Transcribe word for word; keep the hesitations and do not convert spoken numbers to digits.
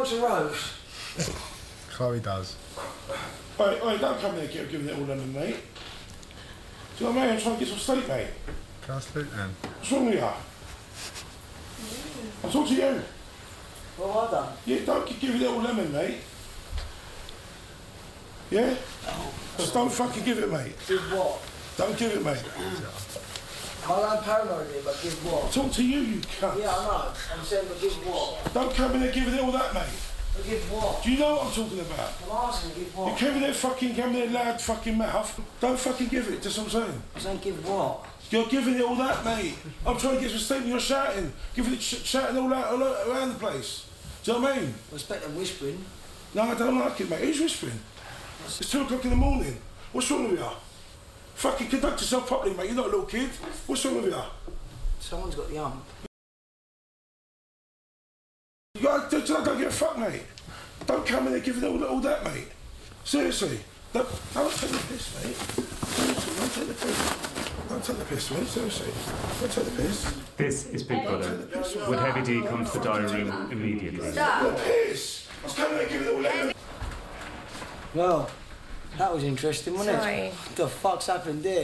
likes a rose. Chloe does. Wait, wait, don't come there and keep giving it all to me, mate. Do you know what I mean? I'm trying to get some sleep, mate. Can I sleep then? What's wrong with you? Mm. I'll talk to you. Well, I done. Yeah, don't keep giving it all to me, mate. Yeah? Oh. Just don't fucking give it, mate. Give what? Don't give it, mate. Well, I'm paranoid here, but give what? Talk to you, you cunt. Yeah, I know. I'm saying, but give what? Don't come in there giving it all that, mate. But give what? Do you know what I'm talking about? I'm asking, give what? You came in there fucking, came in there loud fucking mouth. Don't fucking give it, that's what I'm saying. I'm saying, give what? You're giving it all that, mate. I'm trying to get some statement, you're shouting. Giving it, sh shouting all that all around the place. Do you know what I mean? I expect them whispering. No, I don't like it, mate. Who's whispering? What's it's two o'clock in the morning. What's wrong with you? Fucking conduct yourself properly, mate. You're not a little kid. What's wrong with you? Someone's got the hump. You gotta, do, do, don't give a fuck, mate. Don't come in there giving all, all that, mate. Seriously. Don't, don't take the piss, mate. Seriously, don't take the piss. Don't take the piss, mate. Seriously. Don't take the piss. This is Big Brother. Would Heavy D come to the diary room immediately? Stop. The piss. I was coming in there giving all that. Well, that was interesting, wasn't it? Sorry. What the fuck's happened there?